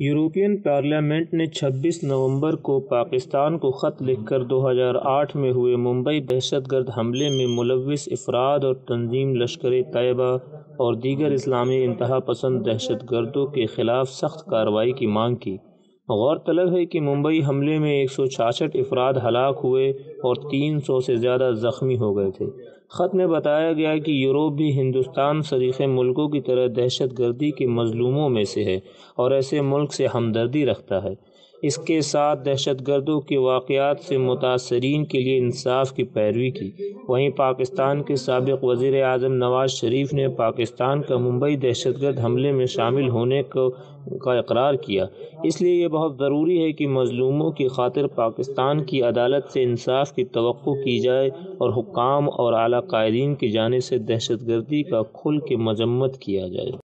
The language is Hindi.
यूरोपीय पार्लियामेंट ने 26 नवंबर को पाकिस्तान को ख़त लिखकर 2008 में हुए मुंबई दहशतगर्द हमले में मुलविस अफराद और तंजीम लश्करे तैयबा और दीगर इस्लामी इंतहा पसंद दहशतगर्दों के ख़िलाफ़ सख्त कार्रवाई की मांग की। गौरतलब है कि मुंबई हमले में 166 अफराद हलाक हुए और 300 से ज़्यादा ज़ख्मी हो गए थे। ख़त में बताया गया कि यूरोप भी हिंदुस्तान सरीखे मुल्कों की तरह दहशतगर्दी के मजलूमों में से है और ऐसे मुल्क से हमदर्दी रखता है। इसके साथ दहशतगर्दों के वाक़यात से मुतासरीन के लिए इंसाफ की पैरवी की। वहीं पाकिस्तान के साबिक़ वज़ीर आज़म नवाज शरीफ ने पाकिस्तान का मुंबई दहशतगर्द हमले में शामिल होने का इकरार किया। इसलिए ये बहुत ज़रूरी है कि मज़लूमों की खातिर पाकिस्तान की अदालत से इंसाफ की तवक्को की जाए और हुक्काम और आला कायदीन की जानिब से दहशतगर्दी का खुल के मजम्मत किया जाए।